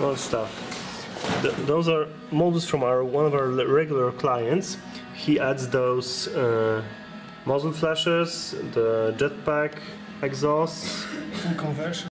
more stuff. Those are modules from one of our regular clients. He adds those muzzle flashes, the jetpack exhaust, full conversion.